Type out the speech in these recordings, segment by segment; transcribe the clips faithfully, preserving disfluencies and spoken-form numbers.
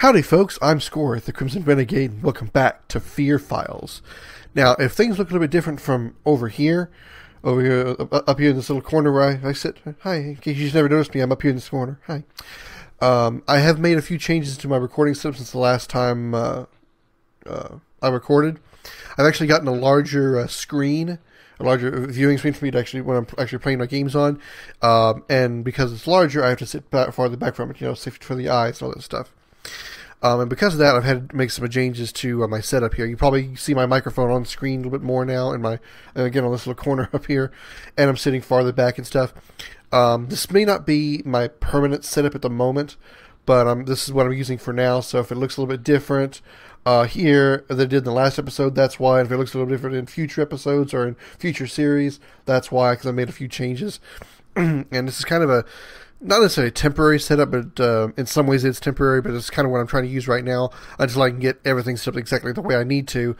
Howdy folks, I'm Scoryth the Crimson Renegade, and welcome back to Fear Files. Now, if things look a little bit different from over here, over here, up here in this little corner where I, I sit, hi, in case you just never noticed me, I'm up here in this corner, hi. Um, I have made a few changes to my recording setup since the last time uh, uh, I recorded. I've actually gotten a larger uh, screen, a larger viewing screen for me to actually, when I'm actually playing my games on, um, and because it's larger, I have to sit back, farther back from it, you know, safe for the eyes and all that stuff. Um, and because of that, I've had to make some changes to uh, my setup here. You probably see my microphone on screen a little bit more now, and my and again on this little corner up here, and I'm sitting farther back and stuff. Um, this may not be my permanent setup at the moment, but um, this is what I'm using for now. So if it looks a little bit different uh, here than it did in the last episode, that's why. And if it looks a little different in future episodes or in future series, that's why, because I made a few changes. And this is kind of a not necessarily a temporary setup, but uh, in some ways it's temporary, but it's kind of what I'm trying to use right now until I can get everything set up exactly the way I need to,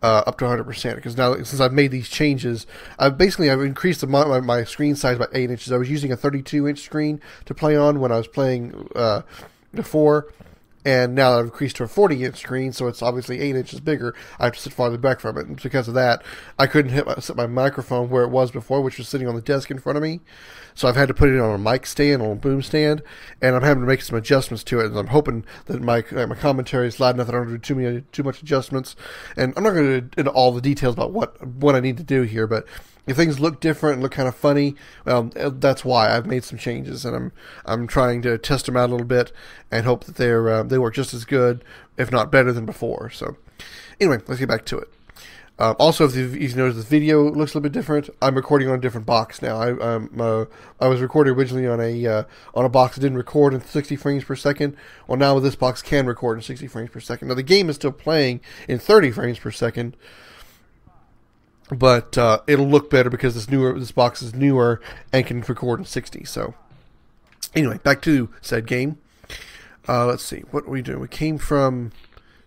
uh, up to one hundred percent. Because now, since I've made these changes, I've basically I've increased the, my, my screen size by eight inches. I was using a thirty-two inch screen to play on when I was playing uh, before, and now I've increased to a forty inch screen, so it's obviously eight inches bigger. I have to sit farther back from it, and because of that, I couldn't hit my, set my microphone where it was before, which was sitting on the desk in front of me, so I've had to put it on a mic stand, on a boom stand, and I'm having to make some adjustments to it, and I'm hoping that my, uh, my commentary is loud enough that I don't do too many, too much adjustments, and I'm not going to do into all the details about what, what I need to do here, but if things look different and look kind of funny, well, that's why I've made some changes, and I'm I'm trying to test them out a little bit and hope that they're uh, they work just as good, if not better than before. So, anyway, let's get back to it. Um, also, if you've, you've noticed, the video looks a little bit different. I'm recording on a different box now. I um, uh, I was recording originally on a uh, on a box that didn't record in sixty frames per second. Well, now this box can record in sixty frames per second. Now the game is still playing in thirty frames per second. But uh, it'll look better because this newer this box is newer and can record in sixty. So anyway, back to said game. Uh, let's see, what are we doing? We came from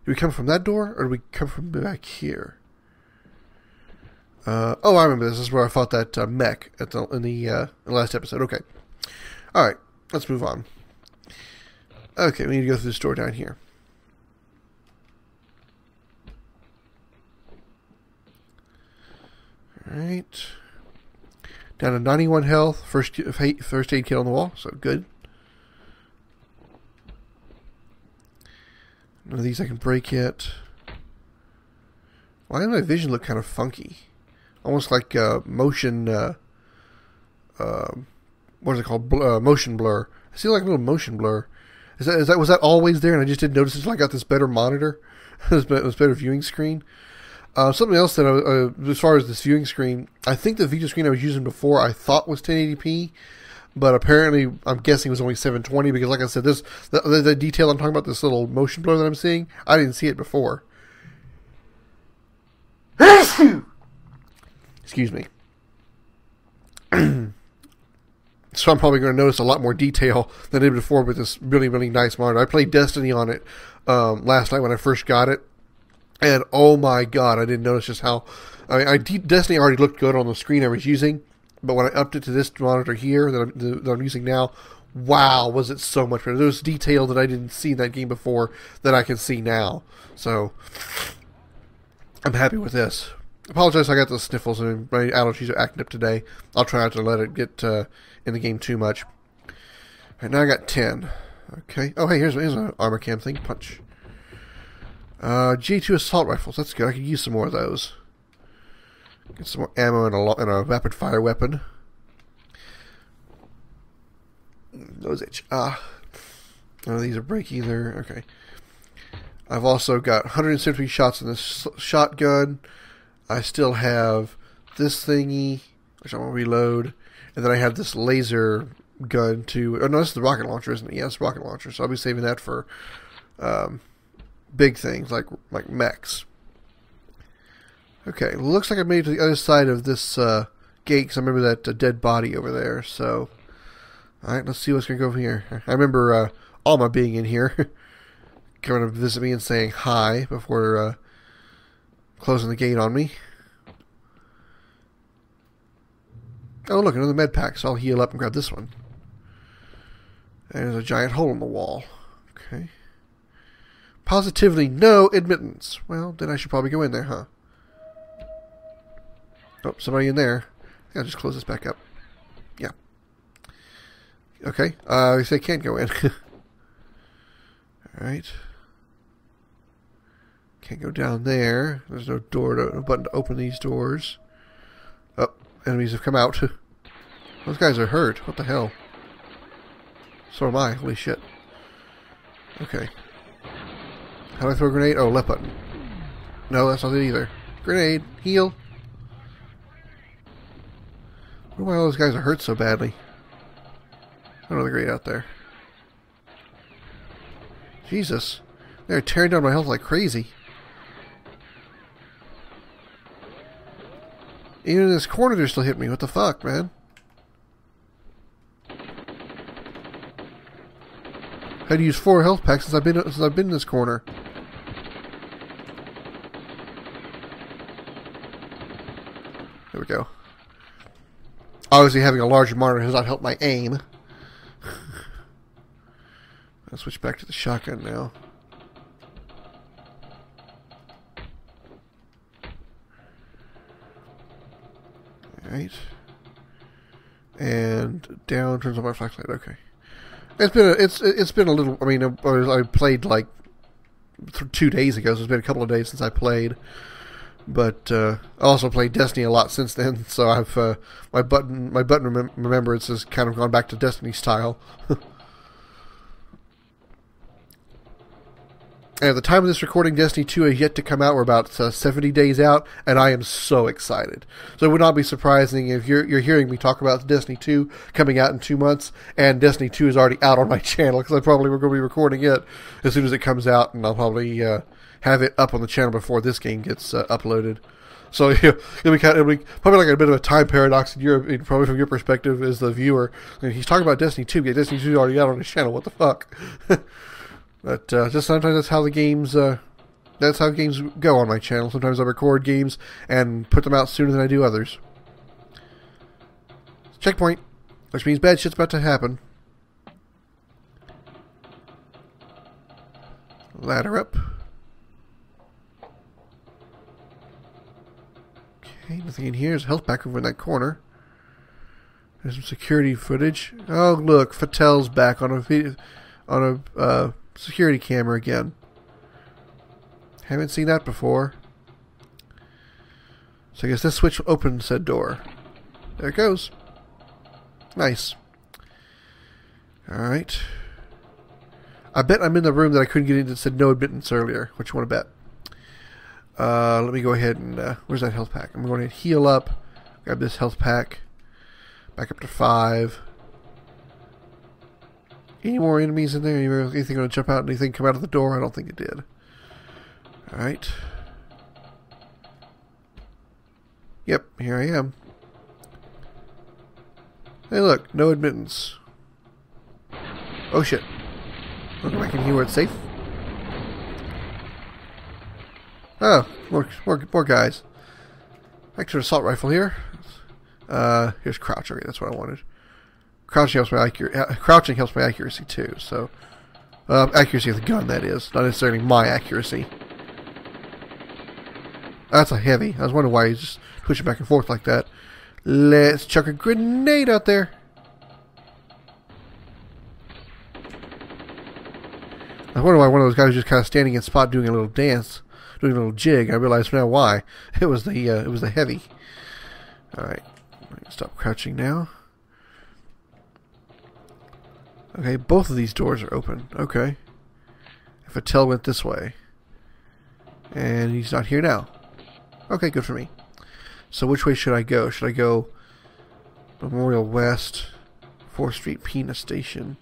did we come from that door or did we come from back here? Uh, oh, I remember this. This is where I fought that uh, mech at the in the, uh, in the last episode. Okay, all right, let's move on. Okay, we need to go through this door down here. Alright, down to ninety-one health, first, first aid kit on the wall, so good. None of these I can break yet. Why does my vision look kind of funky? Almost like uh, motion, uh, uh, what is it called, Bl uh, motion blur. I see like a little motion blur. Is that, is that, was that always there and I just didn't notice it until I got this better monitor, this better viewing screen? Uh, something else that, I, uh, as far as this viewing screen, I think the video screen I was using before I thought was ten eighty p, but apparently I'm guessing it was only seven twenty because, like I said, this the, the detail I'm talking about, this little motion blur that I'm seeing, I didn't see it before. Excuse me. So I'm probably going to notice a lot more detail than I did before with this really, really nice monitor. I played Destiny on it um, last night when I first got it. And oh my god, I didn't notice just how... I mean, I, Destiny already looked good on the screen I was using, but when I upped it to this monitor here that I'm, that I'm using now, wow, was it so much better. There was detail that I didn't see in that game before that I can see now. So, I'm happy with this. Apologize, I got the sniffles and my allergies are acting up today. I'll try not to let it get uh, in the game too much. Alright, now I got ten. Okay. Oh, hey, here's, here's an armor cam thing. Punch. Uh, G two Assault Rifles, that's good. I could use some more of those. Get some more ammo and a, and a rapid fire weapon. Those itch. Ah. None of these are break either. Okay. I've also got one hundred seventy-three shots in this shotgun. I still have this thingy, which I want to reload. And then I have this laser gun to... Oh, no, this is the rocket launcher, isn't it? Yeah, it's the rocket launcher. So I'll be saving that for... Um, big things like like mechs. Okay, looks like I made it to the other side of this uh, gate because I remember that uh, dead body over there. So, all right, let's see what's gonna go over here. I remember uh, Alma being in here, coming to visit me and saying hi before uh, closing the gate on me. Oh, look, another med pack. So I'll heal up and grab this one. And there's a giant hole in the wall. Okay. Positively no admittance. Well, then I should probably go in there, huh? Oh, somebody in there. I think I'll just close this back up. Yeah. Okay. Uh, they can't go in. Alright. Can't go down there. There's no door to, no button to open these doors. Oh, enemies have come out. Those guys are hurt. What the hell? So am I. Holy shit. Okay. How do I throw a grenade? Oh, left button. No, that's not it either. Grenade. Heal. I wonder why all those guys are hurt so badly. Another grenade out there. Jesus. They're tearing down my health like crazy. Even in this corner they're still hitting me. What the fuck, man? I had to use four health packs since I've been since I've been in this corner. There we go. Obviously having a larger monitor has not helped my aim. I'll switch back to the shotgun now. Alright. And down turns on my flashlight. Okay. It's been a, it's it's been a little. I mean, I, I played like th two days ago, so it's been a couple of days since I played. But uh, I also played Destiny a lot since then, so I've uh, my button my button remem remembrance has kind of gone back to Destiny style. And at the time of this recording, Destiny two is yet to come out. We're about uh, seventy days out, and I am so excited. So it would not be surprising if you're, you're hearing me talk about Destiny two coming out in two months, and Destiny two is already out on my channel, because I probably were going to be recording it as soon as it comes out, and I'll probably uh, have it up on the channel before this game gets uh, uploaded. So you know, it'll, be kind of, it'll be probably like a bit of a time paradox in your, in, probably from your perspective as the viewer. I mean, he's talking about Destiny two, but Destiny two is already out on his channel. What the fuck? But uh, just sometimes that's how the games, uh, that's how games go on my channel. Sometimes I record games and put them out sooner than I do others. Checkpoint, which means bad shit's about to happen. Ladder up. Okay, nothing in here. There's a health pack over in that corner. There's some security footage. Oh look, Fattel's back on a video, on a. Uh, security camera again. Haven't seen that before. So I guess this switch opens said door. There it goes. Nice. Alright. I bet I'm in the room that I couldn't get into that said no admittance earlier. What you want to bet? Uh, let me go ahead and... Uh, where's that health pack? I'm going to heal up. Grab this health pack. Back up to five. Any more enemies in there? Anything going to jump out? Anything come out of the door? I don't think it did. Alright. Yep, here I am. Hey look, no admittance. Oh shit. Look, I can hear where it's safe. Oh, more, more, more guys. Back to an assault rifle here. Uh, here's Crouch. Okay, that's what I wanted. Crouching helps my accuracy. Crouching helps my accuracy too. So, uh, accuracy of the gun, that is, not necessarily my accuracy. That's a heavy. I was wondering why he's just pushing back and forth like that. Let's chuck a grenade out there. I wonder why one of those guys was just kind of standing in spot, doing a little dance, doing a little jig. I realize now why. It was the uh, it was the heavy. All right, stop crouching now. Okay, both of these doors are open. Okay. If Attell went this way. And he's not here now. Okay, good for me. So which way should I go? Should I go Memorial West, fourth street Pena Station?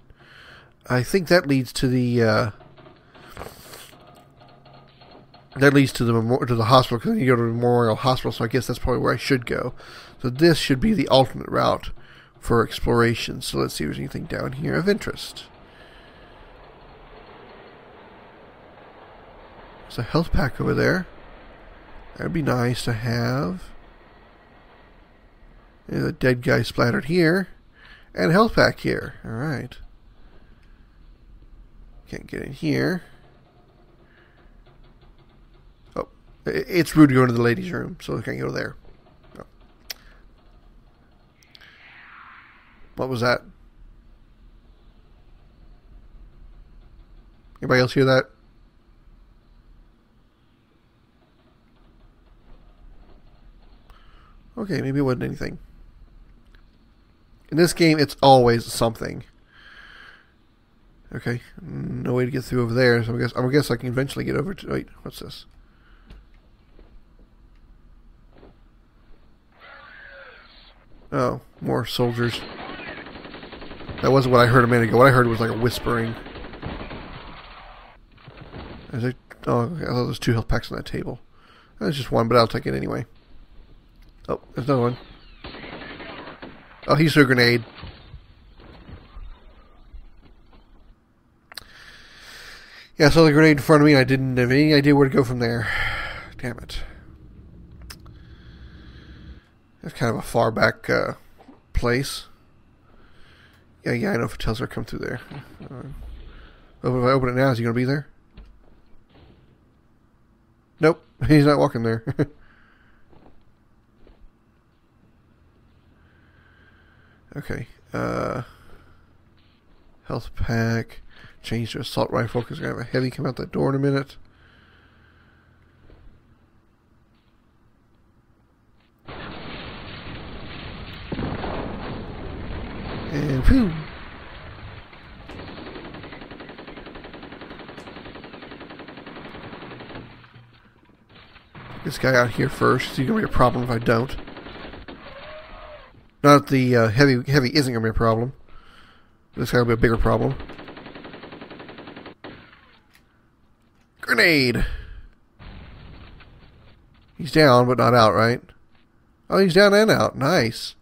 I think that leads to the uh, that leads to the memor to the hospital, because then you go to Memorial Hospital, so I guess that's probably where I should go. So this should be the alternate route for exploration. So let's see if there's anything down here of interest. There's a health pack over there. That'd be nice to have. There's a dead guy splattered here. And a health pack here. Alright. Can't get in here. It's rude to go into the ladies' room, so we can't go there. No. What was that? Anybody else hear that? Okay, maybe it wasn't anything. In this game, it's always something. Okay, no way to get through over there, so I guess, I guess I can eventually get over to... Wait, what's this? Oh, more soldiers. That wasn't what I heard a minute ago. What I heard was like a whispering. I was like, oh, okay, I thought there was two health packs on that table. That was just one, but I'll take it anyway. Oh, there's another one. Oh, he threw a grenade. Yeah, I saw the grenade in front of me and I didn't have any idea where to go from there. Damn it. That's kind of a far back uh, place. Yeah, yeah, I know if it tells her come through there. Uh, if I open it now, is he going to be there? Nope, he's not walking there. Okay. Uh, health pack. Change to assault rifle because we're going to have a heavy come out that door in a minute. And phew. This guy out here first. He's going to be a problem if I don't. Not that the uh, heavy, heavy isn't going to be a problem. This guy will be a bigger problem. Grenade! He's down, but not out, right? Oh, he's down and out. Nice.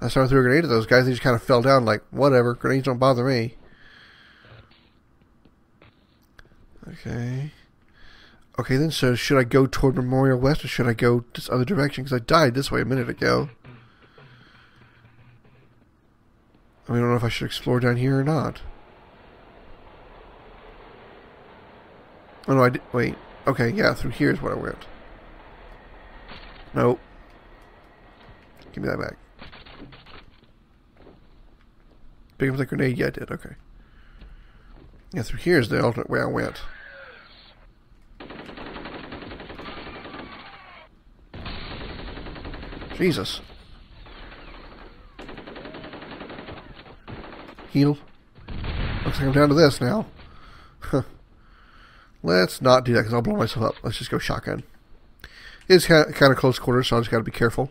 Last time I threw a grenade at those guys, they just kind of fell down like, whatever. Grenades don't bother me. Okay. Okay, then, so should I go toward Memorial West or should I go this other direction? Because I died this way a minute ago. I mean, I don't know if I should explore down here or not. Oh, no, I did. Wait. Okay, yeah, through here is where I went. Nope. Give me that back. Pick up the grenade. Yeah, I did. Okay. Yeah, through here is the alternate way I went. Jesus. Heal. Looks like I'm down to this now. Huh. Let's not do that because I'll blow myself up. Let's just go shotgun. It's kind of close quarters, so I just got to be careful.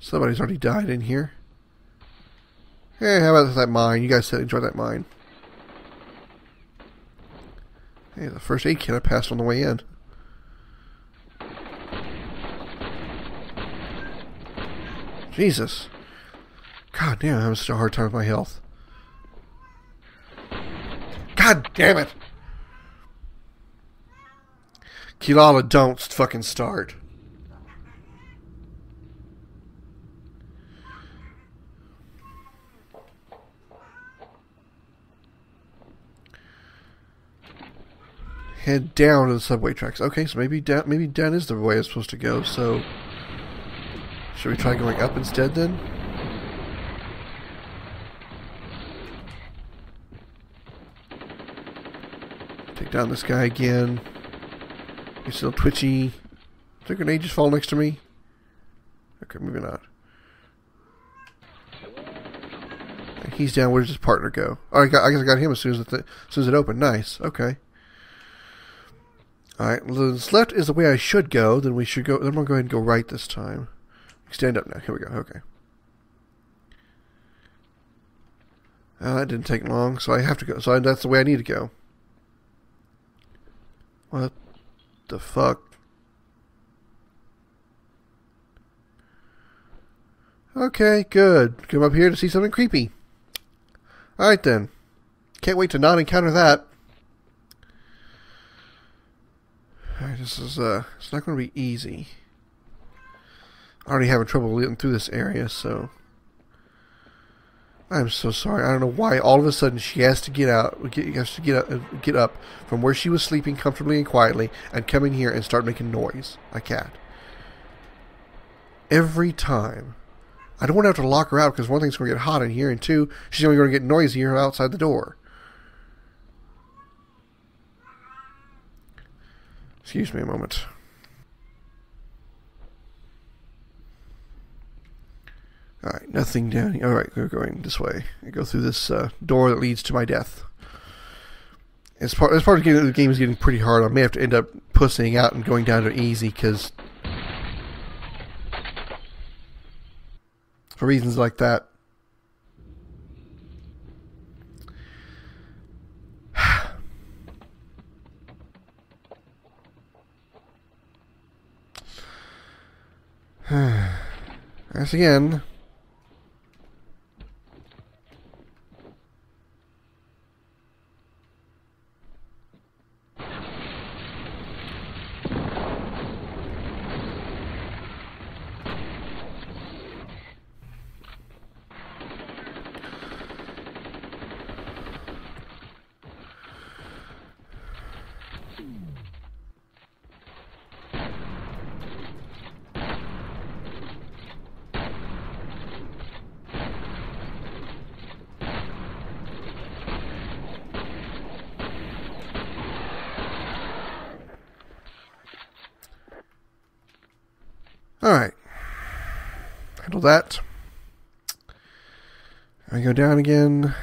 Somebody's already died in here. Hey, how about that mine? You guys said enjoy that mine. Hey, the first aid kit I passed on the way in. Jesus. God damn, I'm having such a hard time with my health. God damn it! Kilala, don't fucking start. Head down to the subway tracks. Okay, so maybe down, maybe down is the way it's supposed to go, so... Should we try going up instead, then? Take down this guy again. He's still twitchy. Did a grenade just fall next to me? Okay, maybe not. He's down. Where does his partner go? Oh, I, got, I guess I got him as soon as, it, as soon as it opened. Nice. Okay. Alright, this left is the way I should go, then we should go, then we'll go ahead and go right this time. Stand up now, here we go, okay. Uh, that didn't take long, so I have to go, so I, that's the way I need to go. What the fuck? Okay, good. Come up here to see something creepy. Alright then. Can't wait to not encounter that. Alright, this is, uh, it's not going to be easy. I'm already having trouble getting through this area, so... I'm so sorry. I don't know why all of a sudden she has to get out, get, has to get up, get up from where she was sleeping comfortably and quietly and come in here and start making noise. A cat. Every time. I don't want to have to lock her out because one, thing's going to get hot in here, and two, she's only going to get noisier outside the door. Excuse me a moment. Alright, nothing down here. Alright, we're going this way. I go through this uh, door that leads to my death. As part, as part of getting, the game is getting pretty hard, I may have to end up pussying out and going down to easy, because for reasons like that. Once again... Alright, handle that. I go down again.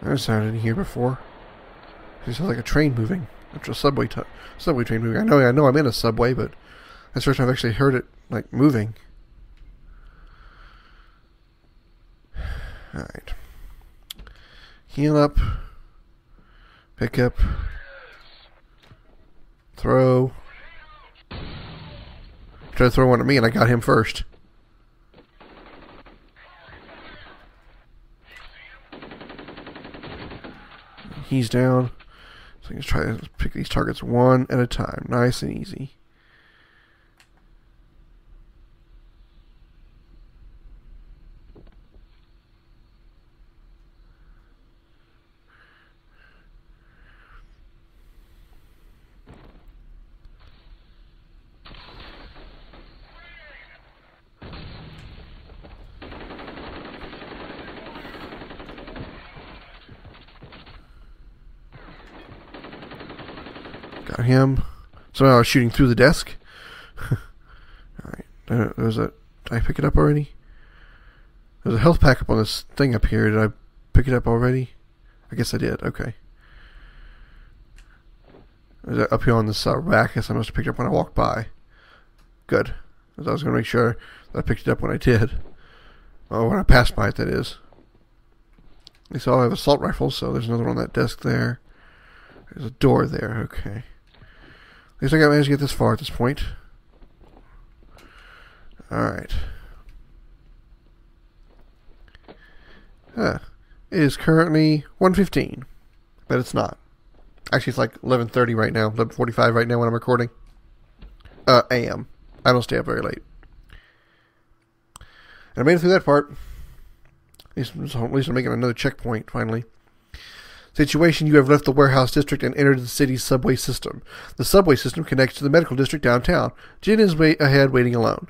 There's sound in here before. It sounds like a train moving. It's a subway, t subway train moving. I know, I know I'm in a subway, but that's the first time I've actually heard it, like, moving. Alright. Heal up, pick up, throw. Try to throw one at me and I got him first. He's down. So I'm going to try to pick these targets one at a time. Nice and easy. Got him. So I was shooting through the desk. Alright. Uh, there's a... Did I pick it up already? There's a health pack up on this thing up here. Did I pick it up already? I guess I did. Okay. There's that up here on this uh, rack. I guess I must have picked it up when I walked by. Good. Because I was going to make sure that I picked it up when I did. Oh, when I passed by it, that is. At least I have assault rifles, so there's another one on that desk there. There's a door there. Okay. At least I got managed to get this far at this point. Alright. Huh. It is currently one fifteen. But it's not. Actually, it's like eleven thirty right now. eleven forty-five right now when I'm recording. Uh, A M I don't stay up very late. And I made it through that part. At least, at least I'm making another checkpoint, finally. Situation, you have left the warehouse district and entered the city's subway system. The subway system connects to the medical district downtown. Jin is way ahead, waiting alone.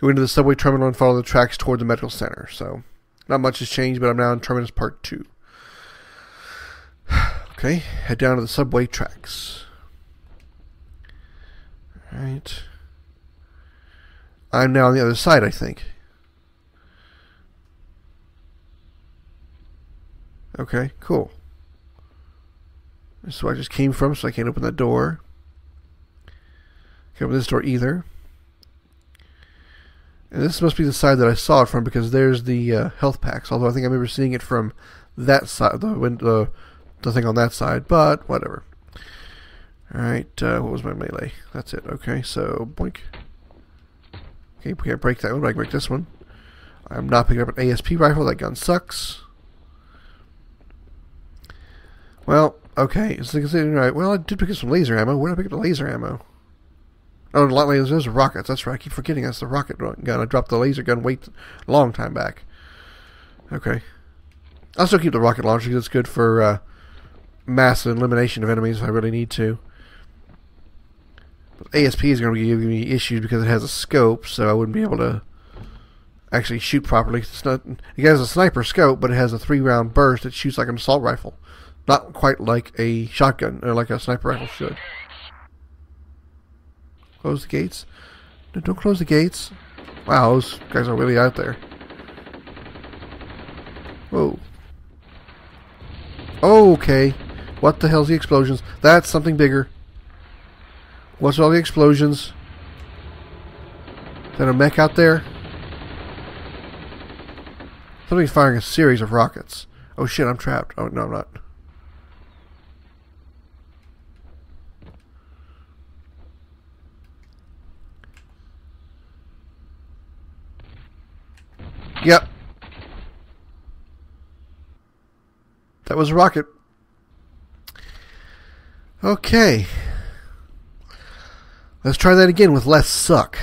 Go into the subway terminal and follow the tracks toward the medical center. So, not much has changed, but I'm now in Terminus Part two. Okay, head down to the subway tracks. Alright. I'm now on the other side, I think. Okay, cool. This is where I just came from, so I can't open that door. Can't open this door either. And this must be the side that I saw it from, because there's the uh, health packs. Although I think I remember seeing it from that side, the window, the thing on that side. But whatever. All right, uh, what was my melee? That's it. Okay, so boink. Okay, we can't break that one, but I can break this one. I'm not picking up an A S P rifle. That gun sucks. Well, Okay, it's considering right. Well, I did pick up some laser ammo. Where did I pick up the laser ammo? Oh, the light lasers, those are rockets. That's right. I keep forgetting that's the rocket gun. I dropped the laser gun way a long time back. Okay. I'll still keep the rocket launcher because it's good for uh, mass elimination of enemies if I really need to. But A S P is going to be giving me issues because it has a scope, so I wouldn't be able to actually shoot properly. It's not, it has a sniper scope, but it has a three round burst. It shoots like an assault rifle. Not quite like a shotgun, or like a sniper rifle should. Close the gates. No, don't close the gates. Wow, those guys are really out there. Whoa. Okay. What the hell's the explosions? That's something bigger. What's all the explosions? Is that a mech out there? Somebody's firing a series of rockets. Oh shit, I'm trapped. Oh, no, I'm not. Yep. That was a rocket. Okay. Let's try that again with less suck.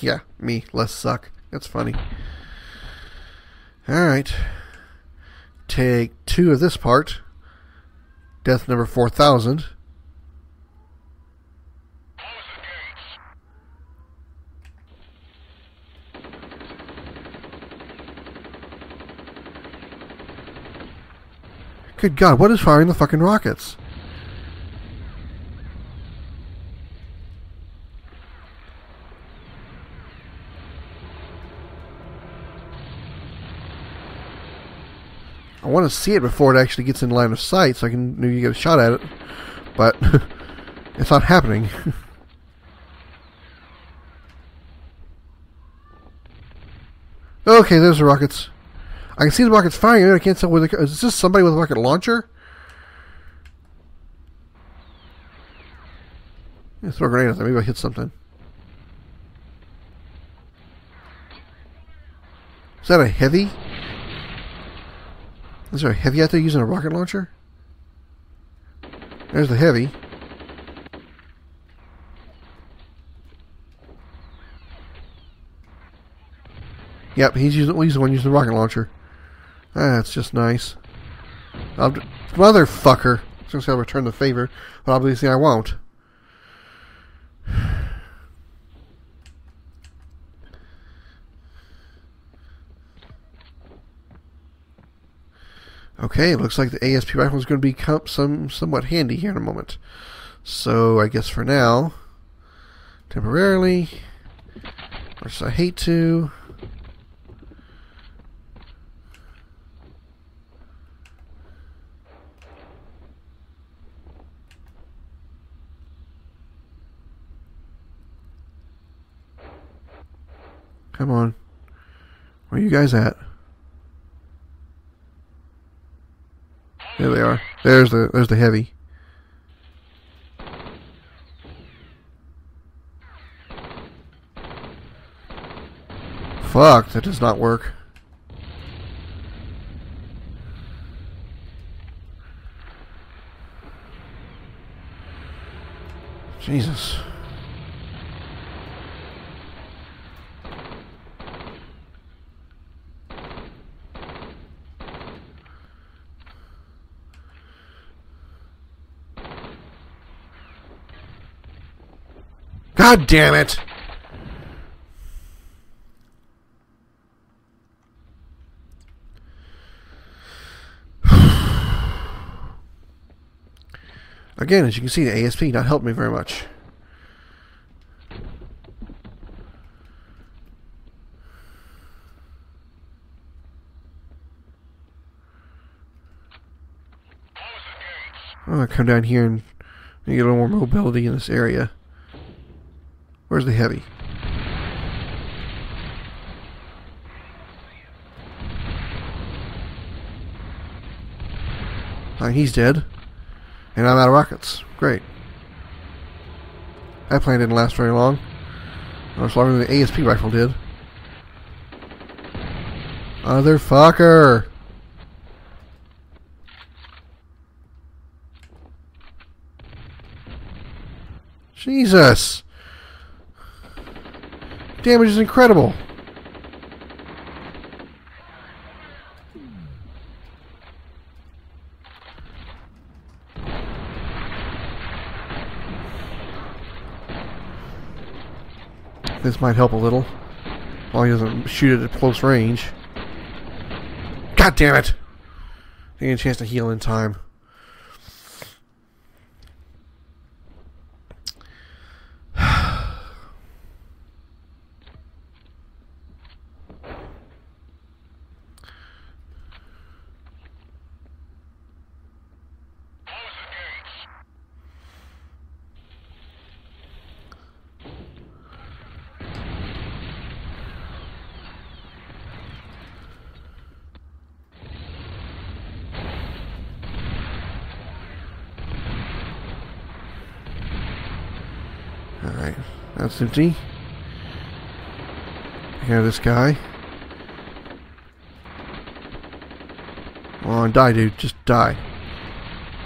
Yeah, me, less suck. That's funny. Alright. Take two of this part. Death number four thousand. Good God, what is firing the fucking rockets? I want to see it before it actually gets in line of sight so I can maybe get a shot at it, but it's not happening. Okay, there's the rockets. I can see the rockets firing, and I can't tell where they're... Is this somebody with a rocket launcher? I'm gonna throw a grenade at them. Maybe I'll hit something. Is that a heavy? Is there a heavy out there using a rocket launcher? There's the heavy. Yep, he's, using, he's the one using the rocket launcher. That's just nice. I'll, motherfucker! I was going to say I'll return the favor, but obviously I won't. Okay, looks like the A S P rifle is going to become some somewhat handy here in a moment. So I guess for now, temporarily, or so I hate to. Come on. Where are you guys at? There they are. There's the there's the heavy. Fuck, that does not work. Jesus. God damn it! Again, as you can see, the A S P not helped me very much. I'm gonna come down here and get a little more mobility in this area. Where's the heavy? Oh, he's dead. And I'm out of rockets. Great. That plan didn't last very long. Much longer than the A S P rifle did. Motherfucker! Jesus! Damage is incredible. This might help a little. Well, he doesn't shoot it at close range. God damn it! Didn't get a chance to heal in time. That's empty. I got this guy. Come on, die, dude. Just die.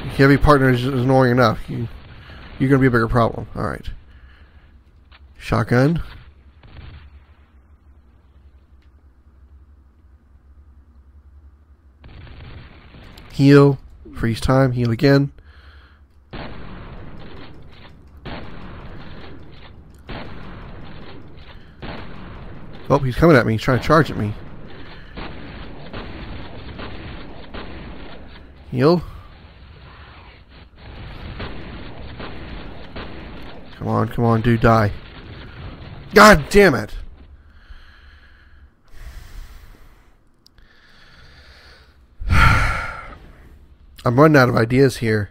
Your heavy partner is annoying enough. You, you're going to be a bigger problem. Alright. Shotgun. Heal. Freeze time. Heal again. Oh, he's coming at me. He's trying to charge at me. Heal. Come on, come on, dude, die. God damn it! I'm running out of ideas here.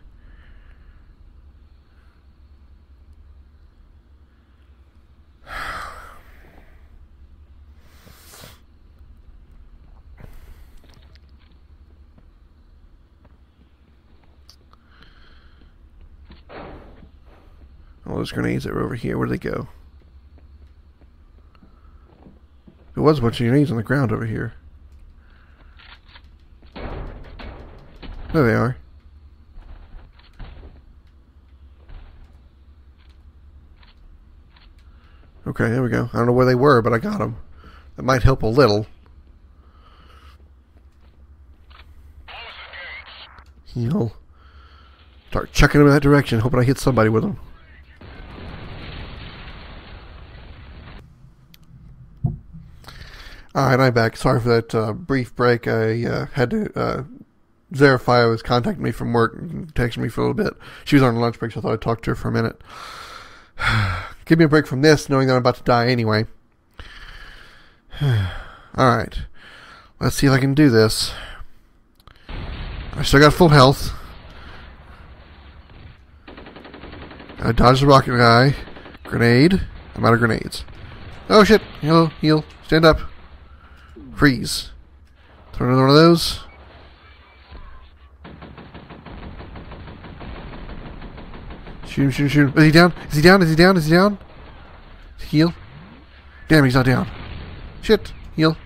Those grenades that were over here, where'd they go? There was a bunch of grenades on the ground over here. There they are. Okay, there we go. I don't know where they were, but I got them. That might help a little. Heal. Start chucking them in that direction, hoping I hit somebody with them. Alright, I'm back. Sorry for that uh, brief break. I uh, had to... Uh, Zara Fio was contacting me from work and texting me for a little bit. She was on a lunch break, so I thought I'd talk to her for a minute. Give me a break from this, knowing that I'm about to die anyway. Alright. Let's see if I can do this. I still got full health. I dodged the rocket guy. Grenade. I'm out of grenades. Oh shit! Heal, heal. Stand up. Freeze. Throw another one of those. Shoot him, shoot him, shoot him. Is he down? Is he down? Is he down? Is he down? Heal. Damn, he's not down. Shit. Heal.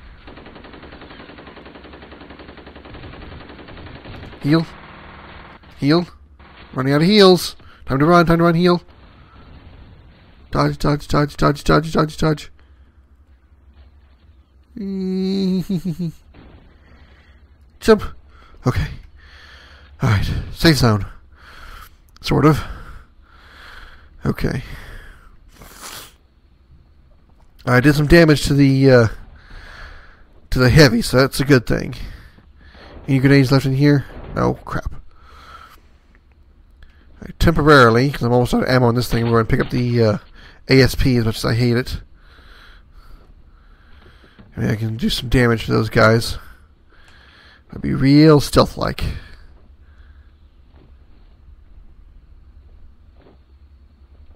Heal. Heal. Running out of heals. Time to run, time to run, heal. Dodge, dodge, dodge, dodge, dodge, dodge, dodge. Jump. Okay. Alright. Safe zone. Sort of. Okay. I did some damage to the uh, to the heavy, so that's a good thing. Any grenades left in here? No. Crap. Right, temporarily, because I'm almost out of ammo on this thing, we're going to pick up the uh, A S P as much as I hate it. I mean, I can do some damage to those guys. I'd be real stealth-like.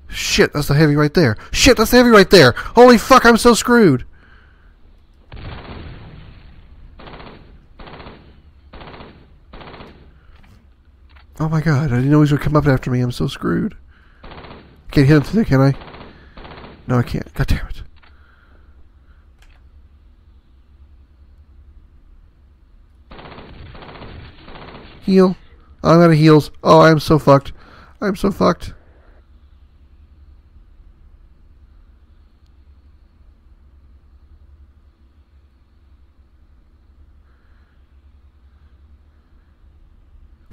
Shit, that's the heavy right there. Shit, that's the heavy right there. Holy fuck, I'm so screwed. Oh my god, I didn't know he was going to come up after me. I'm so screwed. Can't hit him through there, can I? No, I can't. God damn it. Heal. I'm out of heals. Oh, I'm so fucked. I'm so fucked.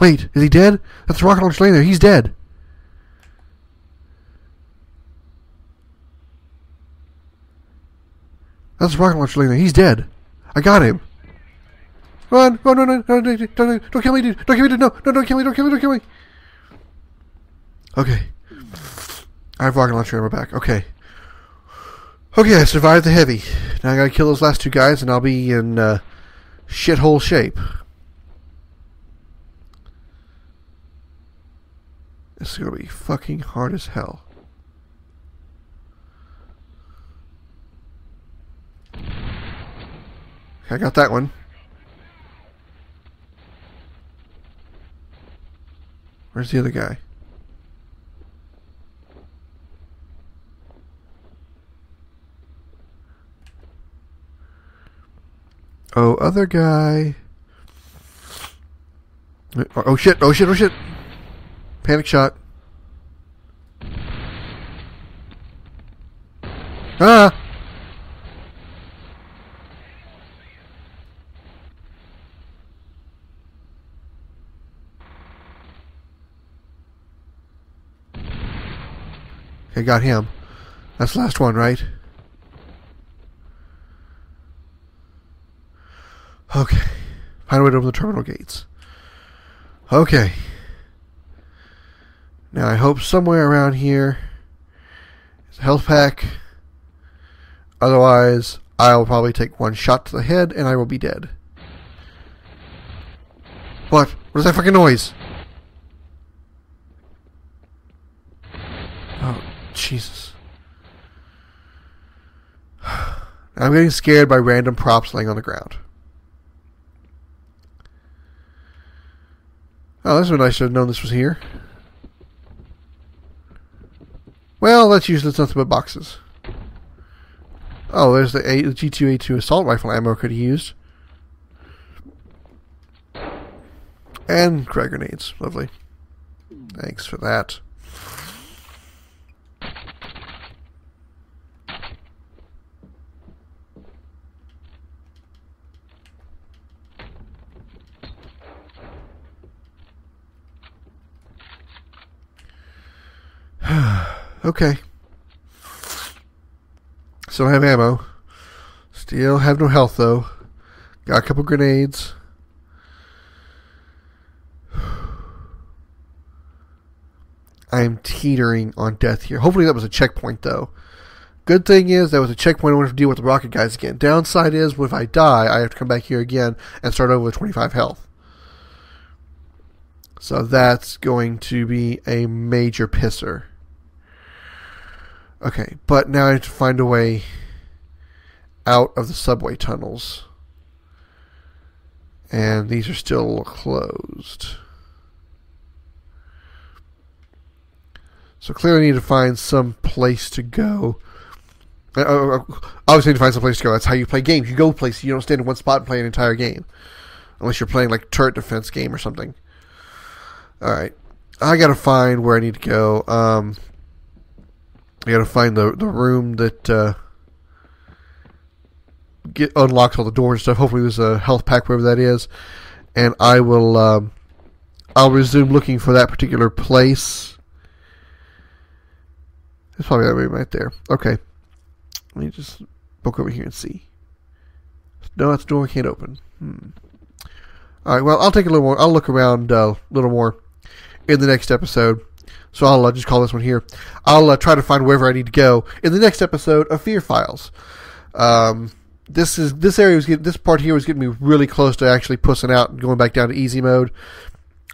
Wait, is he dead? That's the rocket launch laying there. He's dead. That's the rocket launch laying there. He's dead. I got him. Run! Run! Run! Run! Run! Don't, don't, don't kill me, dude! Don't kill me, dude! No! No! Don't kill me! Don't kill me! Don't kill me! Okay. I have rocket launcher in my back. Okay. Okay, I survived the heavy. Now I gotta kill those last two guys, and I'll be in uh, shithole shape. This is gonna be fucking hard as hell. Okay, I got that one. Where's the other guy? Oh, other guy. Oh, oh shit, oh shit, oh shit. Panic shot. Ah! Okay, got him. That's the last one, right? Okay. Find a way to open the terminal gates. Okay. Now I hope somewhere around here is a health pack. Otherwise, I'll probably take one shot to the head and I will be dead. What? What is that fucking noise? Oh, Jesus. I'm getting scared by random props laying on the ground. Oh, this would be nice to have known this was here. Well, that's usually nothing but boxes. Oh, there's the G two A two assault rifle ammo I could have used. And frag grenades. Lovely. Thanks for that. Okay. Still have ammo. Still have no health though. Got a couple grenades. I'm teetering on death here. Hopefully that was a checkpoint though. Good thing is that was a checkpoint. I won't have to deal with the rocket guys again. Downside is, well, if I die, I have to come back here again and start over with twenty-five health. So that's going to be a major pisser. Okay, but now I have to find a way out of the subway tunnels. And these are still closed. So clearly I need to find some place to go. Uh, obviously I need to find some place to go. That's how you play games. You go places. You don't stand in one spot and play an entire game. Unless you're playing like a turret defense game or something. Alright. I gotta find where I need to go. Um... I gotta find the, the room that uh, get, unlocks all the doors and stuff. Hopefully there's a health pack, wherever that is. And I will, um, I'll resume looking for that particular place. It's probably that room right there. Okay. Let me just book over here and see. No, that's the door I can't open. Hmm. Alright, well, I'll take a little more. I'll look around uh, a little more in the next episode. So I'll uh, just call this one here. I'll uh, try to find wherever I need to go in the next episode of Fear Files. Um, this is this area was getting, this part here was getting me really close to actually pussing out and going back down to easy mode.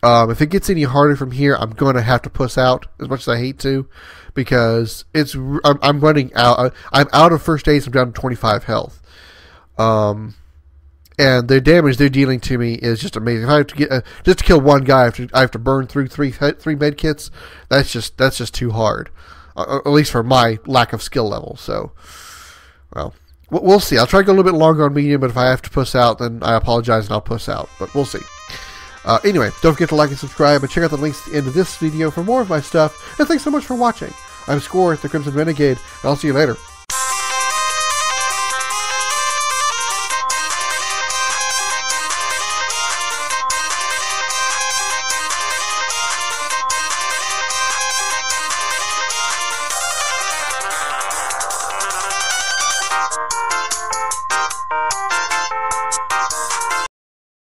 Um, if it gets any harder from here, I'm going to have to puss out as much as I hate to, because it's I'm, I'm running out. I'm out of first aid. So I'm down to twenty-five health. Um, And the damage they're dealing to me is just amazing. If I have to get uh, just to kill one guy, I have to, I have to burn through three three med kits. That's just that's just too hard, uh, at least for my lack of skill level. So, well, we'll see. I'll try to go a little bit longer on medium, but if I have to puss out, then I apologize and I'll puss out. But we'll see. Uh, anyway, don't forget to like and subscribe, and check out the links at the end of this video for more of my stuff. And thanks so much for watching. I'm Scoryth the Crimson Renegade, and I'll see you later.